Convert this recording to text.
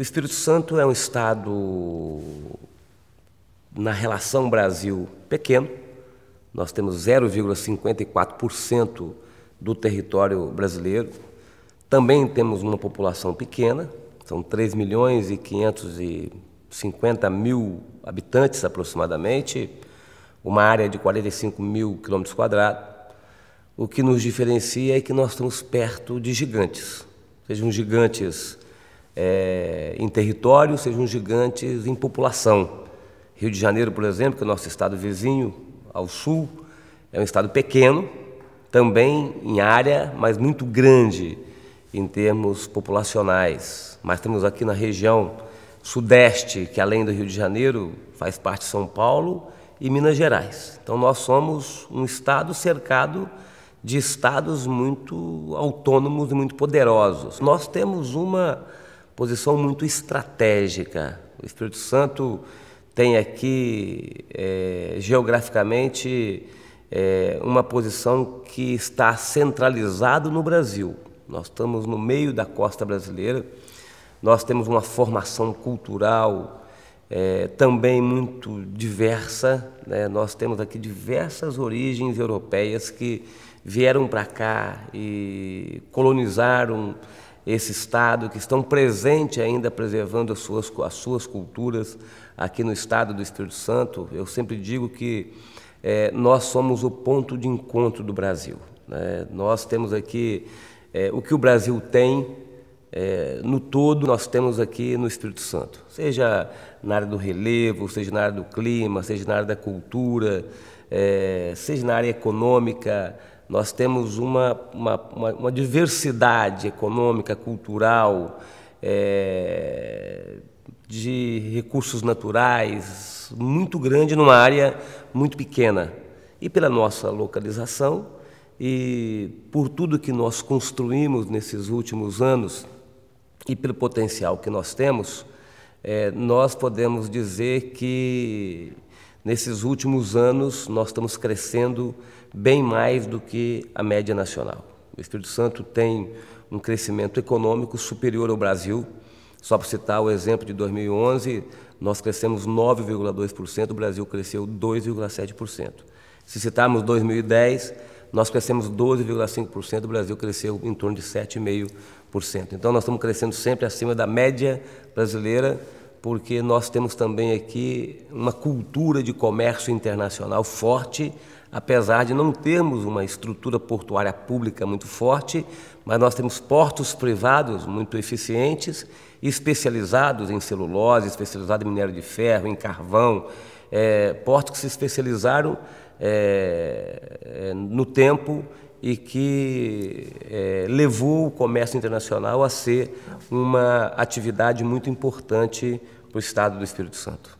O Espírito Santo é um estado, na relação Brasil, pequeno. Nós temos 0,54% do território brasileiro. Também temos uma população pequena, são 3.550.000 habitantes aproximadamente, uma área de 45.000 km², o que nos diferencia é que nós estamos perto de gigantes, sejam gigantes em território, sejam gigantes em população. Rio de Janeiro, por exemplo, que é o nosso estado vizinho ao sul, é um estado pequeno, também em área, mas muito grande em termos populacionais. Mas temos aqui na região sudeste, que além do Rio de Janeiro, faz parte de São Paulo e Minas Gerais. Então nós somos um estado cercado de estados muito autônomos e muito poderosos. Nós temos uma posição muito estratégica. O Espírito Santo tem aqui, geograficamente, uma posição que está centralizado no Brasil. Nós estamos no meio da costa brasileira, nós temos uma formação cultural também muito diversa, né? Nós temos aqui diversas origens europeias que vieram para cá e colonizaram esse estado, que estão presentes ainda, preservando as suas culturas aqui no estado do Espírito Santo. Eu sempre digo que nós somos o ponto de encontro do Brasil, né? Nós temos aqui o que o Brasil tem no todo, nós temos aqui no Espírito Santo, seja na área do relevo, seja na área do clima, seja na área da cultura, seja na área econômica. Nós temos uma diversidade econômica, cultural, de recursos naturais muito grande numa área muito pequena. E pela nossa localização, e por tudo que nós construímos nesses últimos anos e pelo potencial que nós temos, nós podemos dizer que nesses últimos anos nós estamos crescendo bem mais do que a média nacional. O Espírito Santo tem um crescimento econômico superior ao Brasil. Só para citar o exemplo de 2011, nós crescemos 9,2%, o Brasil cresceu 2,7%. Se citarmos 2010, nós crescemos 12,5%, o Brasil cresceu em torno de 7,5%. Então nós estamos crescendo sempre acima da média brasileira, porque nós temos também aqui uma cultura de comércio internacional forte, apesar de não termos uma estrutura portuária pública muito forte, mas nós temos portos privados muito eficientes, especializados em celulose, especializados em minério de ferro, em carvão, portos que se especializaram no tempo e que levou o comércio internacional a ser uma atividade muito importante para o estado do Espírito Santo.